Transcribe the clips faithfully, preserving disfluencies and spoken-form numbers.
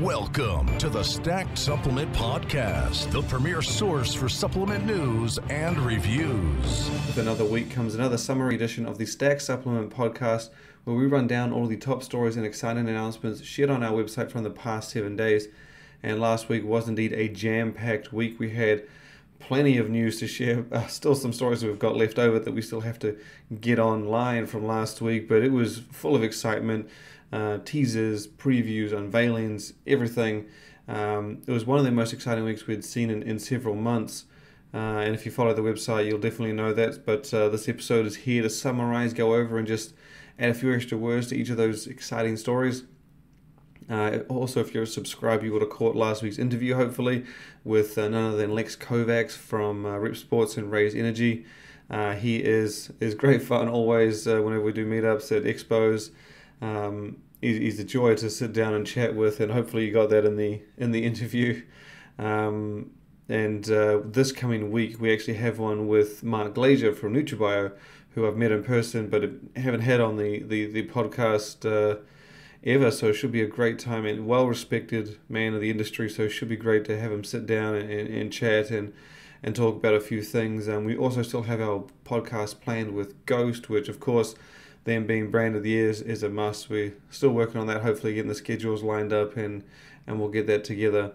Welcome to the Stacked Supplement Podcast, the premier source for supplement news and reviews. With another week comes another summary edition of the Stacked Supplement Podcast, where we run down all the top stories and exciting announcements shared on our website from the past seven days. And last week was indeed a jam-packed week. We had plenty of news to share, uh, still some stories we've got left over that we still have to get online from last week, but it was full of excitement. Uh, teasers, previews, unveilings, everything. Um, it was one of the most exciting weeks we'd seen in, in several months. Uh, and if you follow the website, you'll definitely know that. But uh, this episode is here to summarize, go over, and just add a few extra words to each of those exciting stories. Uh, also, if you're a subscriber, you would have caught last week's interview, hopefully, with uh, none other than Lex Kovacs from uh, Rip Sports and Raise Energy. Uh, he is, is great fun always uh, whenever we do meetups at expos. Um, he's a joy to sit down and chat with, and hopefully you got that in the in the interview. Um, and uh, this coming week we actually have one with Mark Glazier from NutriBio, who I've met in person but haven't had on the the, the podcast uh, ever. So it should be a great time, and well-respected man of the industry. So it should be great to have him sit down and, and, and chat and. and talk about a few things. And um, we also still have our podcast planned with Ghost, which of course, them being brand of the year is, is a must. We're still working on that, hopefully getting the schedules lined up, and, and we'll get that together.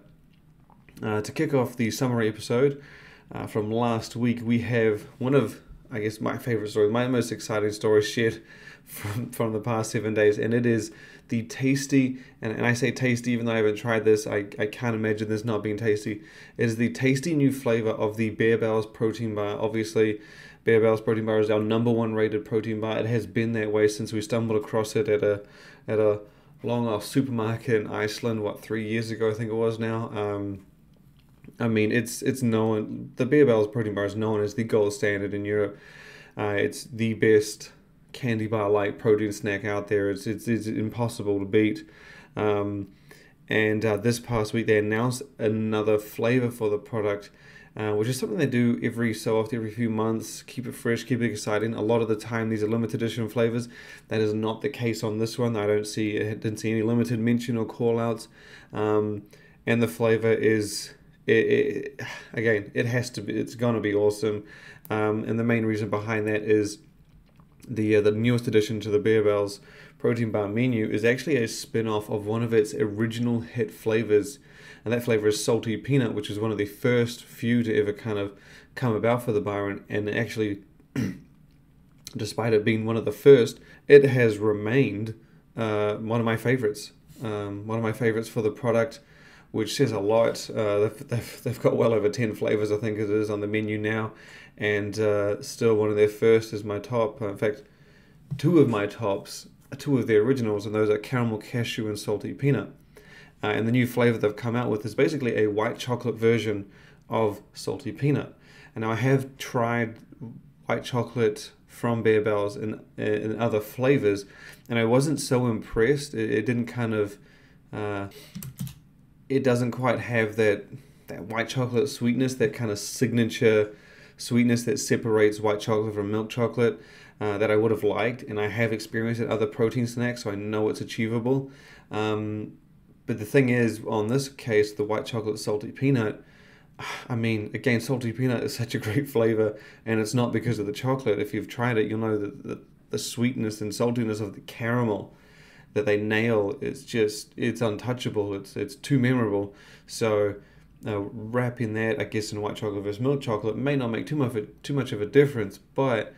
Uh, to kick off the summary episode uh, from last week, we have one of, I guess, my favorite stories, my most exciting story shared from, from the past seven days, and it is the tasty, and, and I say tasty even though I haven't tried this, I, I can't imagine this not being tasty, it is the tasty new flavor of the Bear Bells protein bar. Obviously, Bear Bells protein bar is our number one rated protein bar. It has been that way since we stumbled across it at a at a long-off supermarket in Iceland, what, three years ago I think it was now. Um, I mean, it's it's known, the Bear Bells protein bar is known as the gold standard in Europe. Uh, it's the best candy bar-like protein snack out there. It's it's, it's impossible to beat. Um, and uh, this past week they announced another flavor for the product, uh, which is something they do every so often, every few months. Keep it fresh, keep it exciting. A lot of the time these are limited edition flavors. That is not the case on this one. I don't see, I didn't see any limited mention or call-outs. Um, and the flavor is... It, it, again, it has to be, it's gonna be awesome. Um, and the main reason behind that is the uh, the newest addition to the Bear Bells protein bar menu is actually a spin-off of one of its original hit flavors, and that flavor is salty peanut, which is one of the first few to ever kind of come about for the bar, and, and actually despite it being one of the first, it has remained uh, one of my favorites um, one of my favorites for the product, which says a lot. Uh, they've, they've, they've got well over ten flavors, I think it is, on the menu now, and uh, still one of their first is my top. In fact, two of my tops, two of their originals, and those are caramel cashew and salty peanut. Uh, and the new flavor they've come out with is basically a white chocolate version of salty peanut. And now I have tried white chocolate from Bear Bells in, in other flavors, and I wasn't so impressed. It, it didn't kind of... Uh, It doesn't quite have that that white chocolate sweetness, that kind of signature sweetness that separates white chocolate from milk chocolate uh, that I would have liked, and I have experienced at other protein snacks, so I know it's achievable. Um, but the thing is, on this case, the white chocolate salty peanut, I mean, again, salty peanut is such a great flavor, and it's not because of the chocolate. If you've tried it, you'll know that the, the sweetness and saltiness of the caramel that they nail, it's just, it's untouchable, it's it's too memorable. So uh, wrapping that, I guess, in white chocolate versus milk chocolate may not make too much of a, too much of a difference, but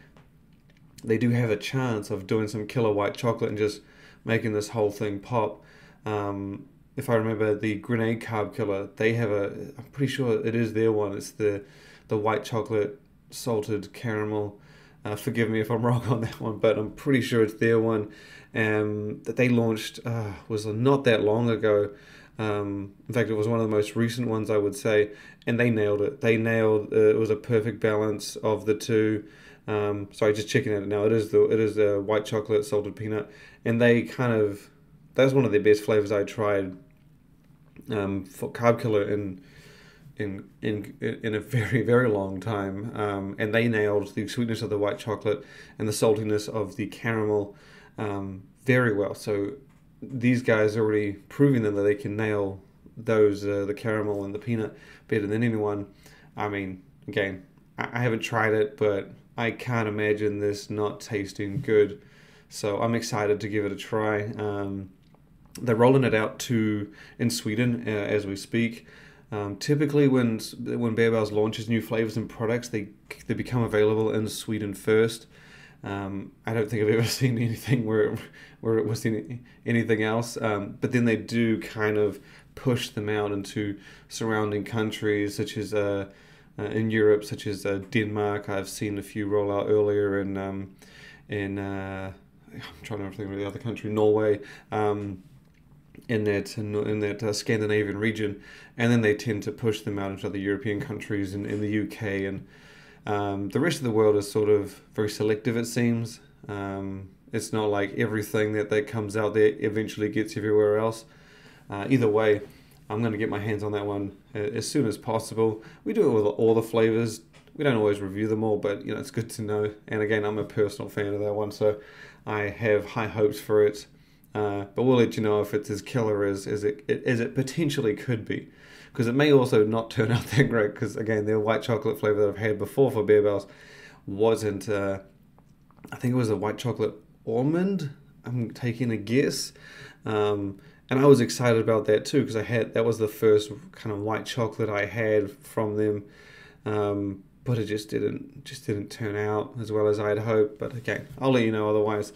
they do have a chance of doing some killer white chocolate and just making this whole thing pop. Um, if I remember, the Grenade Carb Killer, they have a, I'm pretty sure it is their one, it's the, the white chocolate salted caramel. Uh, forgive me if I'm wrong on that one, but I'm pretty sure it's their one um, that they launched uh, was not that long ago. Um, in fact, it was one of the most recent ones, I would say, and they nailed it. They nailed uh, it was a perfect balance of the two. Um, sorry, just checking at it now. It is the it is the white chocolate salted peanut, and they kind of that was one of their best flavors I tried um, for Carb Killer and. In, in in a very, very long time, um, and they nailed the sweetness of the white chocolate and the saltiness of the caramel um, very well. So these guys are already proving them that they can nail those, uh, the caramel and the peanut better than anyone. I mean, again, I haven't tried it, but I can't imagine this not tasting good. So I'm excited to give it a try. Um, they're rolling it out to in Sweden uh, as we speak. Um, typically, when when Bear Bells launches new flavors and products, they they become available in Sweden first. Um, I don't think I've ever seen anything where it, where it was any, anything else. Um, but then they do kind of push them out into surrounding countries, such as uh, uh, in Europe, such as uh, Denmark. I've seen a few roll out earlier in um, in uh, I'm trying to think of the other country, Norway. Um, in that in that uh, Scandinavian region, and then they tend to push them out into other European countries and in the U K, and um, the rest of the world is sort of very selective, it seems. Um, it's not like everything that, that comes out there eventually gets everywhere else. Uh, either way, I'm going to get my hands on that one as soon as possible. We do it with all the flavors. We don't always review them all, but you know, it's good to know. And again, I'm a personal fan of that one, so I have high hopes for it. Uh, but we'll let you know if it's as killer as, as, it, as it potentially could be. Because it may also not turn out that great, because again, their white chocolate flavor that I've had before for Bear Bells wasn't, uh, I think it was a white chocolate almond, I'm taking a guess. Um, and I was excited about that too, because I had, that was the first kind of white chocolate I had from them. Um, but it just didn't just didn't turn out as well as I had hoped. But okay, I'll let you know otherwise.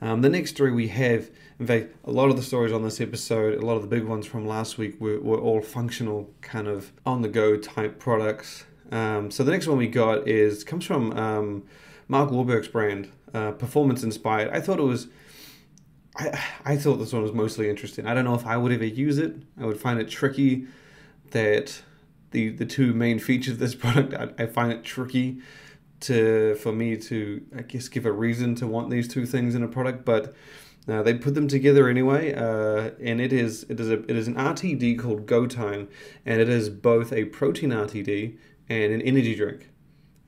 Um, the next three we have, in fact, a lot of the stories on this episode, a lot of the big ones from last week were, were all functional, kind of on-the-go type products. Um, so the next one we got is comes from um, Mark Wahlberg's brand, uh, Performance Inspired. I thought it was, I, I thought this one was mostly interesting. I don't know if I would ever use it. I would find it tricky that... The, the two main features of this product, I, I find it tricky to for me to, I guess, give a reason to want these two things in a product, but uh, they put them together anyway, uh, and it is it is a, it is an R T D called Go Time, and it is both a protein R T D and an energy drink.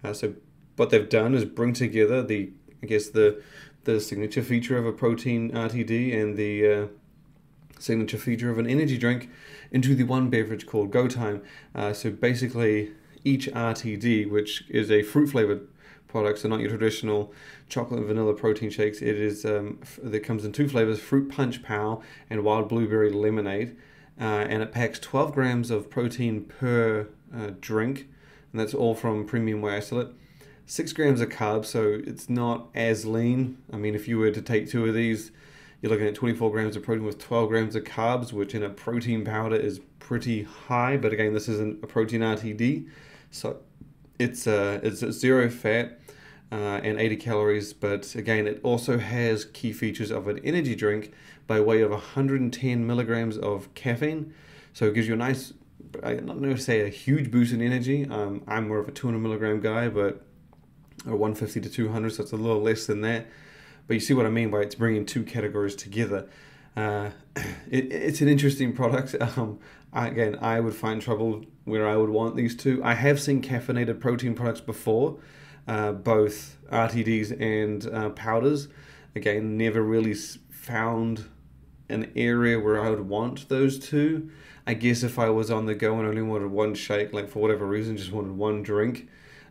Uh, so what they've done is bring together the, I guess, the the signature feature of a protein R T D and the uh, signature feature of an energy drink into the one beverage called Go Time. Uh, so basically each R T D, which is a fruit flavored product, so not your traditional chocolate and vanilla protein shakes, it is um, f that comes in two flavors, fruit punch pow and wild blueberry lemonade, uh, and it packs twelve grams of protein per uh, drink, and that's all from premium whey isolate. Six grams of carbs, so it's not as lean. I mean, if you were to take two of these, you're looking at twenty-four grams of protein with twelve grams of carbs, which in a protein powder is pretty high. But again, this isn't a protein R T D, so it's uh, it's zero fat uh, and eighty calories. But again, it also has key features of an energy drink by way of one hundred ten milligrams of caffeine. So it gives you a nice, I'm not going to say a huge boost in energy. Um, I'm more of a two hundred milligram guy, but or one fifty to two hundred, so it's a little less than that. But you see what I mean by it's bringing two categories together. Uh, it, it's an interesting product. Um, I, again, I would find trouble where I would want these two. I have seen caffeinated protein products before, uh, both R T Ds and uh, powders. Again, never really found an area where I would want those two. I guess if I was on the go and only wanted one shake, like for whatever reason, just wanted one drink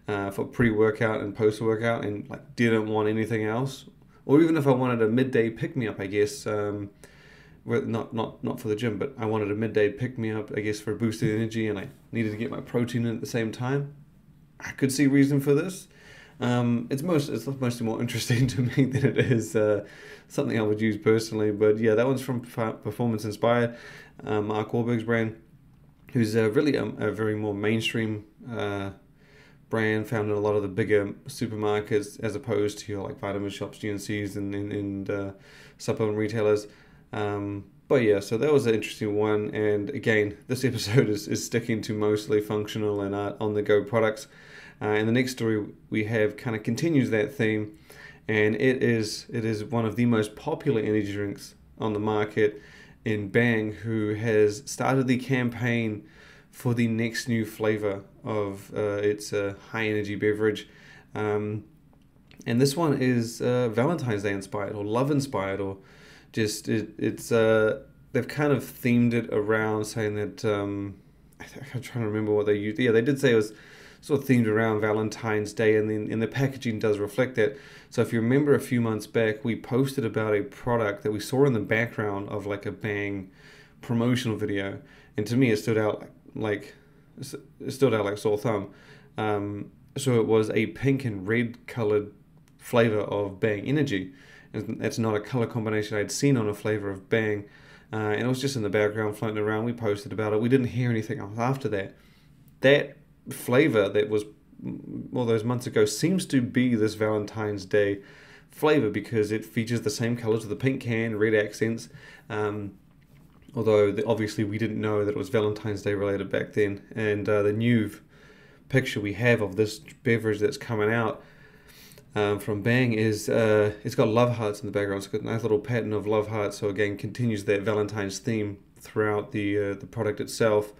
uh, for pre-workout and post-workout, and like didn't want anything else. Or even if I wanted a midday pick-me-up, I guess, um, not, not, not for the gym, but I wanted a midday pick-me-up, I guess, for boosted energy, and I needed to get my protein in at the same time, I could see reason for this. Um, it's, most, it's mostly more interesting to me than it is uh, something I would use personally. But yeah, that one's from Performance Inspired, uh, Mark Wahlberg's brand, who's uh, really a, a very more mainstream uh brand, found in a lot of the bigger supermarkets as opposed to your like vitamin shops, G N Cs, and, and, and uh, supplement retailers. Um, but yeah, so that was an interesting one. And again, this episode is, is sticking to mostly functional and uh, on-the-go products. Uh, and the next story we have kind of continues that theme. And it is, it is one of the most popular energy drinks on the market in Bang, who has started the campaign for the next new flavor of uh, its uh, high-energy beverage. Um, and this one is uh, Valentine's Day inspired, or love inspired, or just it, it's uh they've kind of themed it around saying that um I think, I'm trying to remember what they used. Yeah, they did say it was sort of themed around Valentine's Day, and then and the packaging does reflect that. So if you remember a few months back, we posted about a product that we saw in the background of like a Bang promotional video, and to me it stood out like it stood out like sore thumb. Um, so it was a pink and red colored flavor of Bang Energy, and that's not a color combination I'd seen on a flavor of Bang. Uh, and it was just in the background floating around. We posted about it. We didn't hear anything else after that. That flavor that was all those months ago seems to be this Valentine's Day flavor, because it features the same colors of the pink can, red accents. Um, although the, obviously we didn't know that it was Valentine's Day related back then. And uh, the new picture we have of this beverage that's coming out um, from Bang is uh, it's got love hearts in the background. It's got a nice little pattern of love hearts. So again, continues that Valentine's theme throughout the uh, the product itself.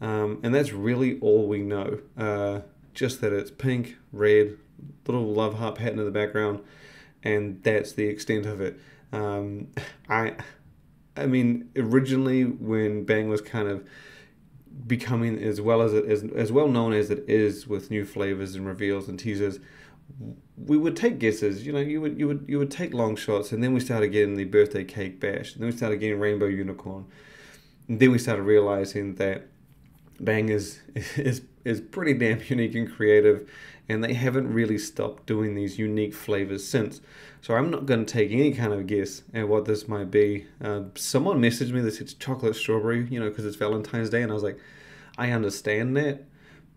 Um, and that's really all we know, uh, just that it's pink, red, little love heart pattern in the background, and that's the extent of it. Um, I I mean, originally when Bang was kind of becoming as well as it is, as well known as it is with new flavors and reveals and teasers, we would take guesses, you know, you would you would you would take long shots, and then we started getting the birthday cake bash, and then we started getting rainbow unicorn, and then we started realizing that Bang is, is is pretty damn unique and creative, and they haven't really stopped doing these unique flavors since. So I'm not going to take any kind of guess at what this might be. Uh, someone messaged me that said chocolate strawberry, you know, because it's Valentine's Day, and I was like, I understand that,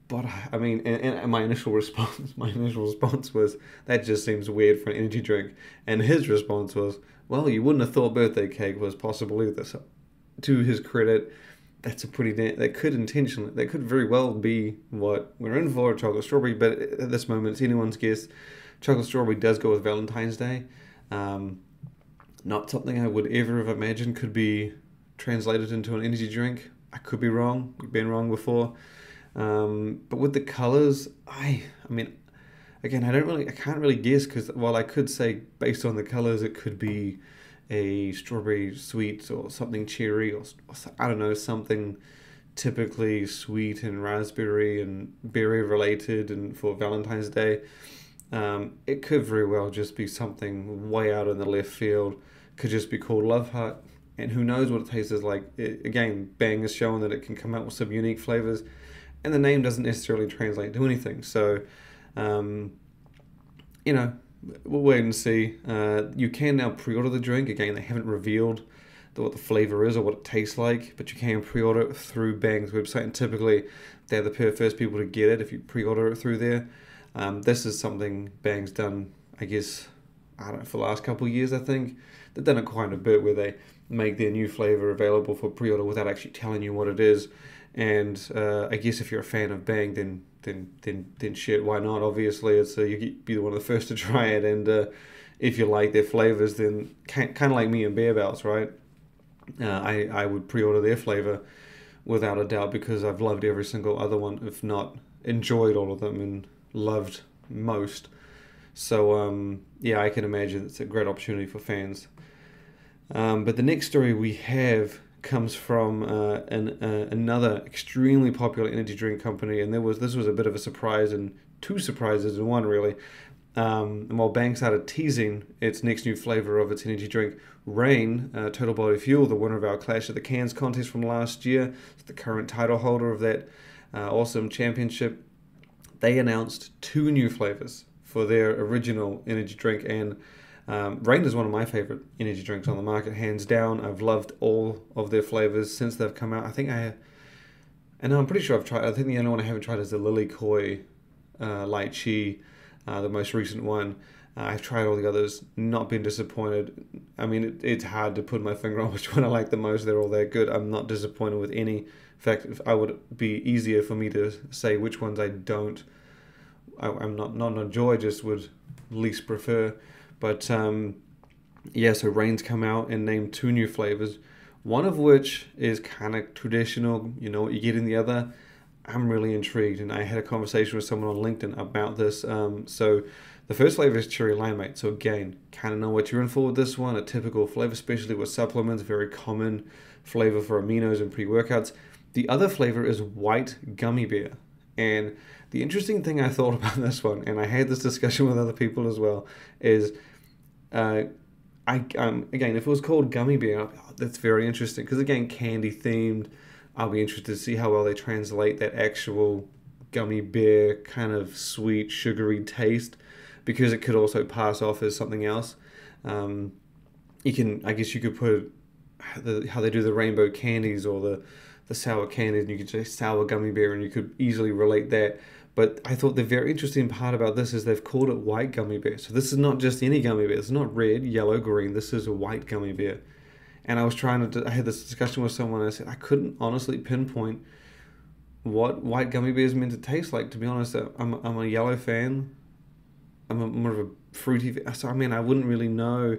but I mean, and, and my initial response, my initial response was that just seems weird for an energy drink, and his response was, well, you wouldn't have thought birthday cake was possible either. So, to his credit, that's a pretty damn, that could intentionally, that could very well be what we're in for, chocolate strawberry, but at this moment, it's anyone's guess. Chocolate strawberry does go with Valentine's Day. Um, not something I would ever have imagined could be translated into an energy drink. I could be wrong, we've been wrong before. Um, but with the colors, I, I mean, again, I don't really, I can't really guess, because while I could say based on the colors, it could be a strawberry sweet or something cherry or, or I don't know, something typically sweet and raspberry and berry related and for Valentine's Day. Um, it could very well just be something way out in the left field. Could just be called Love Heart, and who knows what it tastes like. It, again, Bang is showing that it can come out with some unique flavors, and the name doesn't necessarily translate to anything. So, um, you know, we'll wait and see. Uh, you can now pre-order the drink. Again, they haven't revealed the, what the flavor is or what it tastes like, but you can pre-order it through Bang's website, and typically they're the first people to get it if you pre-order it through there. Um, this is something Bang's done, I guess, I don't know, for the last couple of years, I think. They've done it quite a bit where they make their new flavor available for pre-order without actually telling you what it is. And uh, I guess if you're a fan of Bang, then then then then shit, why not? Obviously, it's uh, you be one of the first to try it, and uh, if you like their flavors, then kind of like me and Bear Bells, right? Uh, I I would pre-order their flavor without a doubt, because I've loved every single other one, if not enjoyed all of them and loved most. So um, yeah, I can imagine it's a great opportunity for fans. Um, but the next story we have comes from uh, an, uh, another extremely popular energy drink company, and there was this was a bit of a surprise, and two surprises in one, really. Um, and while Bang started teasing its next new flavor of its energy drink, Reign, uh, Total Body Fuel, the winner of our Clash of the Cans contest from last year, the current title holder of that uh, awesome championship, they announced two new flavors for their original energy drink, and Um, Reign is one of my favorite energy drinks on the market, hands down. I've loved all of their flavors since they've come out. I think I, and I'm pretty sure I've tried, I think the only one I haven't tried is the Lily Koi uh, Lychee, uh, the most recent one. Uh, I've tried all the others, not been disappointed. I mean, it, it's hard to put my finger on which one I like the most. They're all that good. I'm not disappointed with any. In fact, if I would be easier for me to say which ones I don't, I, I'm not, not enjoy, just would least prefer. But, um, yeah, so Reign's come out and named two new flavors, one of which is kind of traditional, you know what you get in the other. I'm really intrigued, and I had a conversation with someone on LinkedIn about this. Um, so the first flavor is cherry limeade. So again, kind of know what you're in for with this one. A typical flavor, especially with supplements, very common flavor for aminos and pre-workouts. The other flavor is white gummy bear. And the interesting thing I thought about this one, and I had this discussion with other people as well, is uh, I um, again, if it was called gummy bear, oh, that's very interesting, because again, candy themed. I'll be interested to see how well they translate that actual gummy bear kind of sweet, sugary taste, because it could also pass off as something else. Um, you can, I guess, you could put the, how they do the rainbow candies or the the sour candies, and you could say sour gummy bear, and you could easily relate that. But I thought the very interesting part about this is they've called it white gummy bear. So this is not just any gummy bear. It's not red, yellow, green. This is a white gummy bear. And I was trying to, I had this discussion with someone, and I said, I couldn't honestly pinpoint what white gummy bears meant to taste like. To be honest, I'm, I'm a yellow fan. I'm a, more of a fruity fan. So, I mean, I wouldn't really know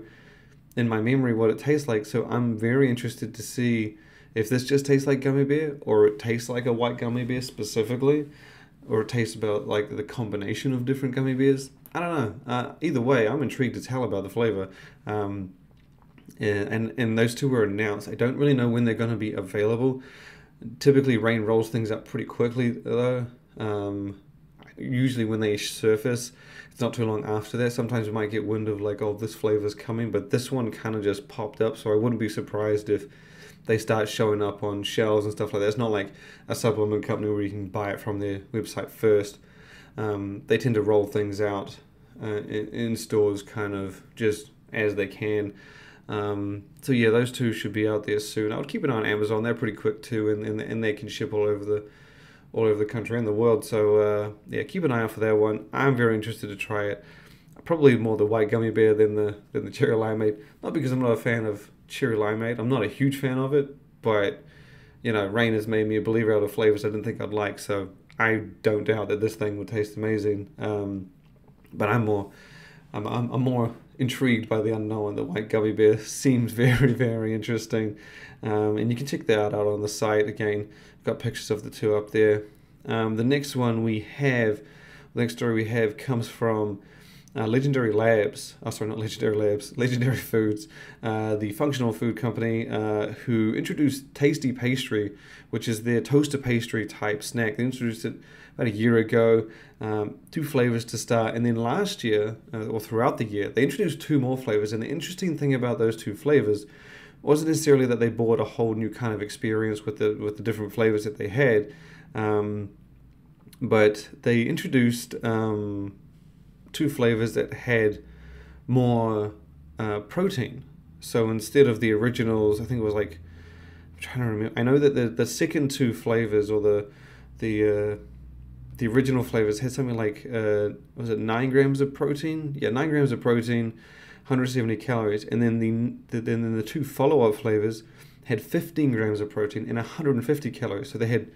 in my memory what it tastes like. So I'm very interested to see if this just tastes like gummy bear, or it tastes like a white gummy bear specifically, or it tastes about like the combination of different gummy bears. I don't know. Uh, either way, I'm intrigued to tell about the flavor. Um, Yeah, and, and those two were announced. I don't really know when they're going to be available. Typically, Reign rolls things up pretty quickly, though. Um, usually when they surface, it's not too long after that. Sometimes we might get wind of like, oh, this flavor's coming, but this one kind of just popped up, so I wouldn't be surprised if they start showing up on shelves and stuff like that. It's not like a supplement company where you can buy it from their website first. Um, they tend to roll things out uh, in, in stores kind of just as they can. Um, so yeah, those two should be out there soon. I would keep an eye on Amazon. They're pretty quick too, and, and, and they can ship all over the all over the country and the world. So uh, yeah, keep an eye out for that one. I'm very interested to try it. Probably more the white gummy bear than the than the cherry limeade. Not because I'm not a fan of cherry limeade. I'm not a huge fan of it, but you know, Reign has made me a believer out of flavors I didn't think I'd like. So I don't doubt that this thing will taste amazing. Um, but I'm more I'm I'm, I'm more. intrigued by the unknown. The white gummy bear seems very, very interesting, um, and you can check that out on the site. Again, got pictures of the two up there. Um, the next one we have, the next story we have comes from uh, Legendary Labs. Oh, sorry, not Legendary Labs. Legendary Foods, uh, the functional food company, uh, who introduced Tasty Pastry, which is their toaster pastry type snack. They introduced it about a year ago, um, two flavors to start, and then last year, uh, or throughout the year, they introduced two more flavors. And the interesting thing about those two flavors wasn't necessarily that they brought a whole new kind of experience with the with the different flavors that they had, um, but they introduced um, two flavors that had more uh, protein. So instead of the originals, I think it was like, I'm trying to remember. I know that the the second two flavors, or the the uh, the original flavors had something like, uh, was it nine grams of protein? Yeah, nine grams of protein, one hundred seventy calories. And then the, the then the two follow-up flavors had fifteen grams of protein and one hundred fifty calories. So they had,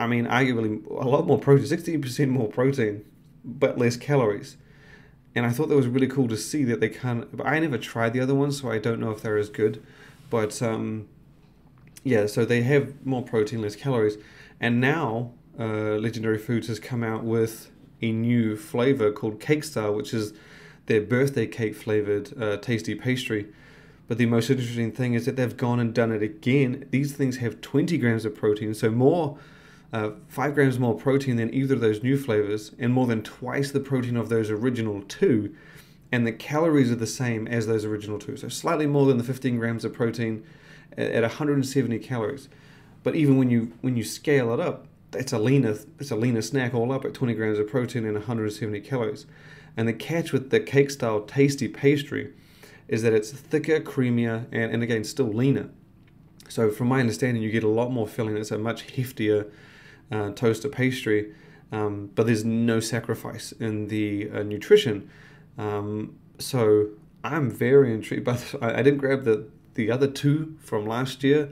I mean, arguably a lot more protein, sixteen percent more protein, but less calories. And I thought that was really cool to see that they can't, but I never tried the other ones, so I don't know if they're as good. But um, yeah, so they have more protein, less calories. And now, Uh, Legendary Foods has come out with a new flavor called Cake Star, which is their birthday cake flavored uh, tasty pastry. But the most interesting thing is that they've gone and done it again. These things have twenty grams of protein, so more, uh, five grams more protein than either of those new flavors, and more than twice the protein of those original two. And the calories are the same as those original two, so slightly more than the fifteen grams of protein at one hundred seventy calories. But even when you when you scale it up, It's a leaner, it's a leaner snack all up at twenty grams of protein and one hundred seventy calories. And the catch with the cake-style tasty pastry is that it's thicker, creamier, and, and again, still leaner. So from my understanding, you get a lot more filling. It's a much heftier uh, toaster pastry, um, but there's no sacrifice in the uh, nutrition. Um, so I'm very intrigued by this. I, I didn't grab the, the other two from last year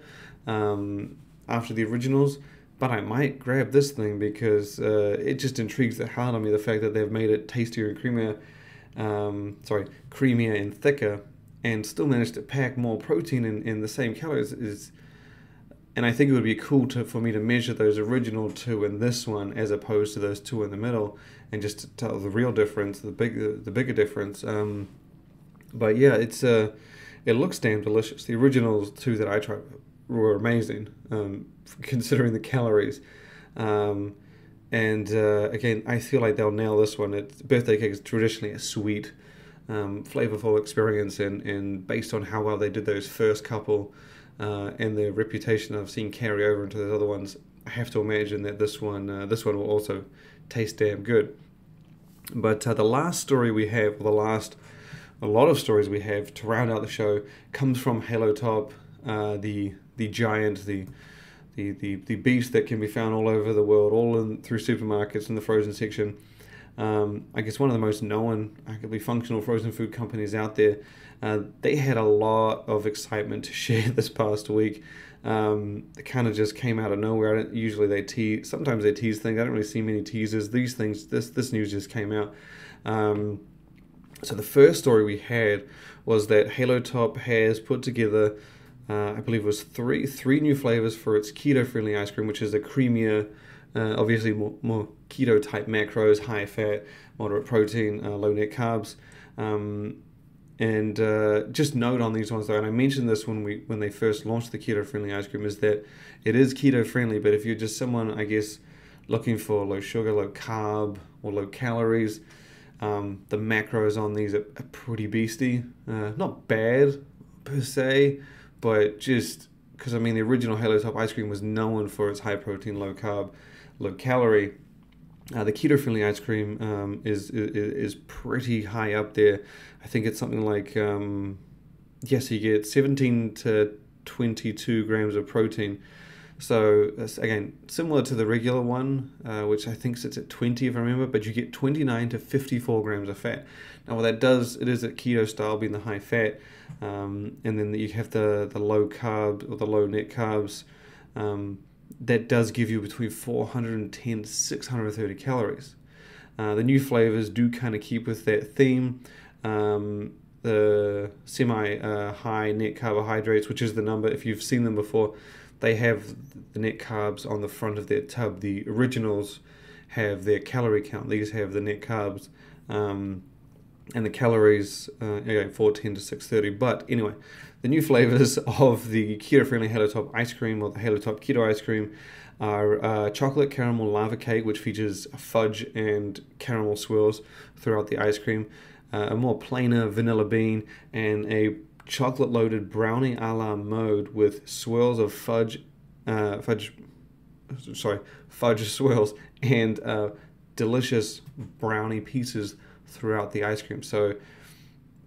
um, after the originals, but I might grab this thing because uh, it just intrigues the hell out of me, the fact that they've made it tastier and creamier, um, sorry, creamier and thicker, and still managed to pack more protein in, in the same calories. Is And I think it would be cool to, for me to measure those original two in this one as opposed to those two in the middle, and just to tell the real difference, the big, the, the bigger difference. Um, but yeah, it's uh, it looks damn delicious. The original two that I tried were amazing, um, considering the calories. Um, and uh, again, I feel like they'll nail this one. It's, birthday cake is traditionally a sweet, um, flavorful experience, and, and based on how well they did those first couple, Uh, and the reputation I've seen carry over into those other ones, I have to imagine that this one, uh, this one will also taste damn good. But uh, the last story we have, or the last, a lot of stories we have to round out the show, comes from Halo Top, uh, the the giant, the, the the the beast that can be found all over the world, all in through supermarkets in the frozen section. Um, I guess one of the most known, arguably functional frozen food companies out there. Uh, they had a lot of excitement to share this past week. Um, it kind of just came out of nowhere. I don't, usually they tease, sometimes they tease things. I don't really see many teasers. These things, this this news just came out. Um, so the first story we had was that Halo Top has put together, uh, I believe it was three three new flavors for its keto-friendly ice cream, which is a creamier, Uh, obviously more, more keto type macros, high fat, moderate protein, uh, low net carbs, um, and uh, just note on these ones though, and I mentioned this when we when they first launched the keto friendly ice cream, is that it is keto friendly, but if you're just someone, I guess, looking for low sugar, low carb, or low calories, um, the macros on these are, are pretty beastie. Uh, not bad per se, but just because, I mean, the original Halo Top ice cream was known for its high protein, low carb, low calorie. Uh, the keto-friendly ice cream um, is, is is pretty high up there. I think it's something like, um, yes, you get seventeen to twenty-two grams of protein. So again, similar to the regular one, uh, which I think sits at twenty if I remember, but you get twenty-nine to fifty-four grams of fat. Now what that does, it is at keto style, being the high fat, um, and then you have the, the low carb or the low net carbs, um, that does give you between four hundred ten to six hundred thirty calories. Uh, the new flavors do kind of keep with that theme. Um, the semi uh, high net carbohydrates, which is the number, if you've seen them before, they have the net carbs on the front of their tub. The originals have their calorie count. These have the net carbs, um, and the calories, uh, okay, four ten to six thirty. But anyway, the new flavors of the keto-friendly Halo Top ice cream, or the Halo Top keto ice cream, are uh, chocolate caramel lava cake, which features fudge and caramel swirls throughout the ice cream, uh, a more plainer vanilla bean, and a chocolate-loaded brownie a la mode with swirls of fudge, uh, fudge, sorry, fudge swirls and uh, delicious brownie pieces throughout the ice cream. So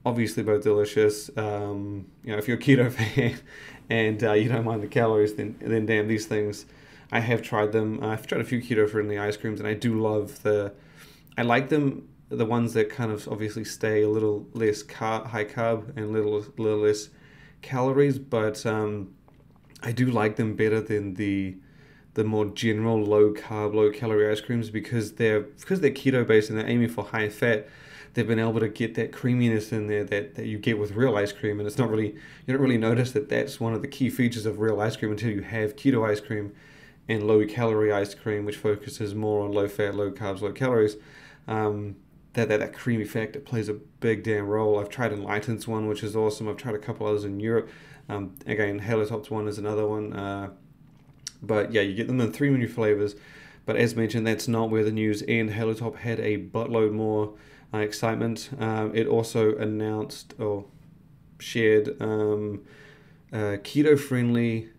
obviously both delicious. Um, you know, if you're a keto fan and uh, you don't mind the calories, then then damn, these things. I have tried them. I've tried a few keto-friendly ice creams, and I do love the. I like them. The ones that kind of obviously stay a little less car high carb and a little, little less calories, but um, I do like them better than the the more general low carb, low calorie ice creams, because they're because they're keto based and they're aiming for high fat. They've been able to get that creaminess in there that, that you get with real ice cream, and it's not really, you don't really notice that that's one of the key features of real ice cream until you have keto ice cream and low calorie ice cream, which focuses more on low fat, low carbs, low calories. Um, That, that that creamy factor plays a big damn role. I've tried Enlighten's one, which is awesome. I've tried a couple others in Europe. Um, again, Halo Top's one is another one. Uh, but yeah, you get them in three menu flavors. But as mentioned, that's not where the news ends. Halo Top had a buttload more uh, excitement. Um, it also announced or shared um, uh, keto-friendly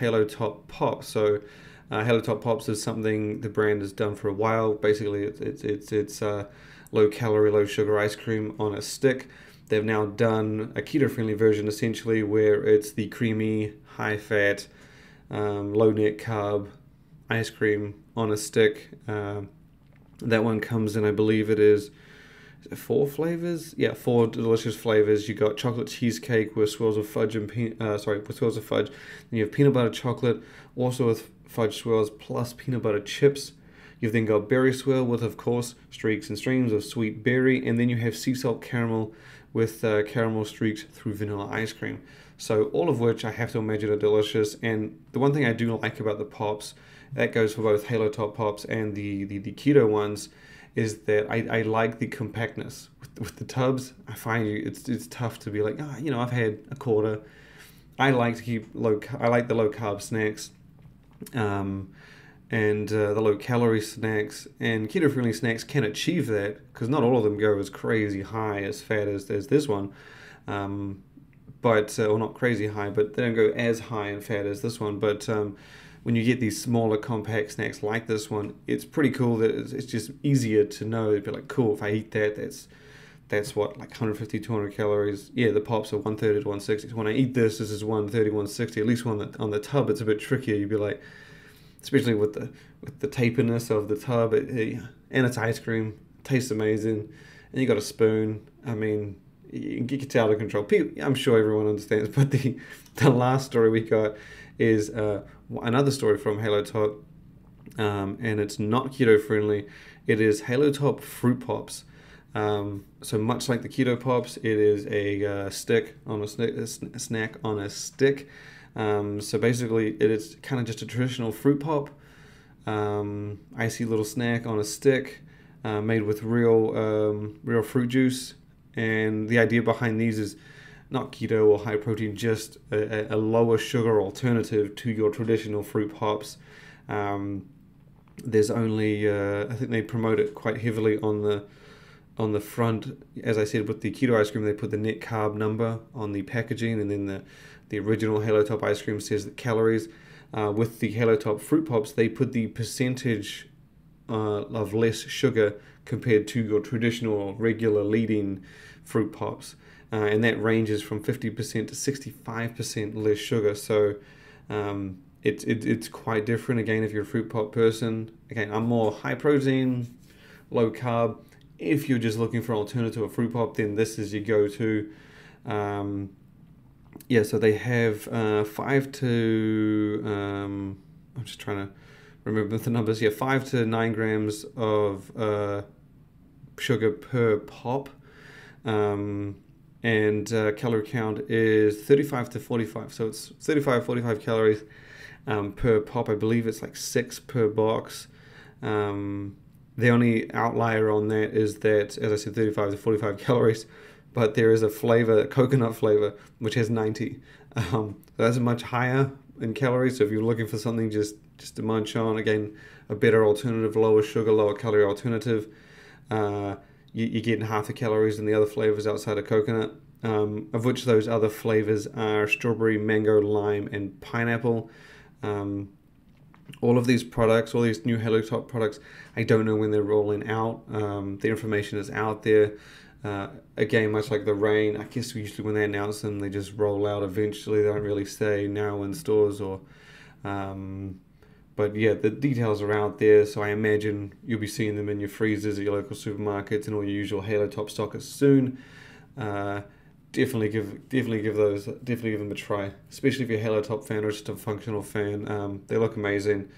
Halo Top Pop. So uh, Halo Top Pops is something the brand has done for a while. Basically, it's it's it's it's. Uh, low calorie, low sugar ice cream on a stick. They've now done a keto-friendly version, essentially, where it's the creamy, high-fat, um, low-net carb ice cream on a stick. Uh, that one comes in, I believe it is, is it four flavors. Yeah, four delicious flavors. You got chocolate cheesecake with swirls of fudge and pe uh, sorry, with swirls of fudge. Then you have peanut butter chocolate, also with fudge swirls, plus peanut butter chips. You've then got berry swirl with, of course, streaks and streams of sweet berry, and then you have sea salt caramel with uh, caramel streaks through vanilla ice cream. So all of which I have to imagine are delicious. And the one thing I do like about the pops, that goes for both Halo Top pops and the, the, the keto ones, is that I, I like the compactness. With, with the tubs, I find it's it's tough to be like, ah, oh, you know, I've had a quarter. I like to keep low, I like the low carb snacks, um, and uh, the low calorie snacks, and keto friendly snacks can achieve that, because not all of them go as crazy high as fat as, as this one, um, but, uh, well, not crazy high, but they don't go as high in fat as this one, but um, when you get these smaller compact snacks like this one, it's pretty cool that it's, it's just easier to know. It'd be like, cool, if I eat that, that's that's what, like one fifty, two hundred calories. Yeah, the pops are one thirty to one sixty. So when I eat this, this is one thirty, one sixty. At least on the, on the tub, it's a bit trickier. You'd be like, especially with the with the taperness of the tub, it, it, and it's ice cream, tastes amazing, and you got a spoon. I mean, it gets out of control. People, I'm sure everyone understands, but the, the last story we got is uh, another story from Halo Top, um, and it's not keto friendly. It is Halo Top fruit pops. Um, so much like the keto pops, it is a uh, stick on a, sn a sn snack on a stick. Um, so basically, it is kind of just a traditional fruit pop, um, icy little snack on a stick, uh, made with real um, real fruit juice. And the idea behind these is not keto or high protein, just a, a lower sugar alternative to your traditional fruit pops. Um, there's only, uh, I think they promote it quite heavily on the on the front. As I said, with the keto ice cream, they put the net carb number on the packaging, and then the, the original Halo Top ice cream says the calories. Uh, with the Halo Top fruit pops, they put the percentage Uh, of less sugar compared to your traditional regular leading fruit pops, uh, and that ranges from fifty percent to sixty-five percent less sugar. So um, it, it, it's quite different. Again, if you're a fruit pop person, again, I'm more high protein, low carb. If you're just looking for an alternative to a fruit pop, then this is your go-to. Um, yeah, so they have uh, five to um, I'm just trying to remember the numbers here, yeah, five to nine grams of uh, sugar per pop, um, and uh, calorie count is thirty-five to forty-five, so it's thirty-five, forty-five calories um, per pop. I believe it's like six per box. Um, the only outlier on that is that, as I said, thirty-five to forty-five calories, but there is a flavor, a coconut flavor, which has ninety. Um, so that's much higher in calories, so if you're looking for something just just to munch on, again, a better alternative, lower sugar, lower calorie alternative, uh, you, you're getting half the calories and the other flavors outside of coconut, um, of which those other flavors are strawberry, mango, lime, and pineapple. Um, all of these products, all these new Halo Top products, I don't know when they're rolling out. Um, the information is out there. Uh, again, much like the Reign, I guess usually when they announce them, they just roll out eventually. They don't really say now in stores or... Um, but yeah, the details are out there, so I imagine you'll be seeing them in your freezers at your local supermarkets and all your usual Halo Top stockers soon. Uh, definitely give, definitely give those, definitely give them a try, especially if you're a Halo Top fan or just a functional fan. Um, they look amazing,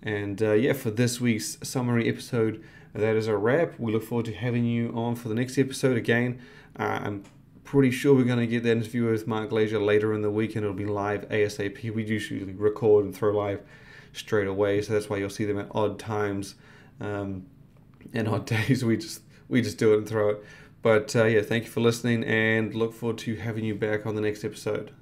and uh, yeah, for this week's summary episode, that is a wrap. We look forward to having you on for the next episode again. Uh, I'm pretty sure we're going to get that interview with Mark Glazier later in the week, and it'll be live ASAP. We usually record and throw live straight away, so that's why you'll see them at odd times um, and odd days. We just we just do it and throw it. But uh, yeah, thank you for listening, and look forward to having you back on the next episode.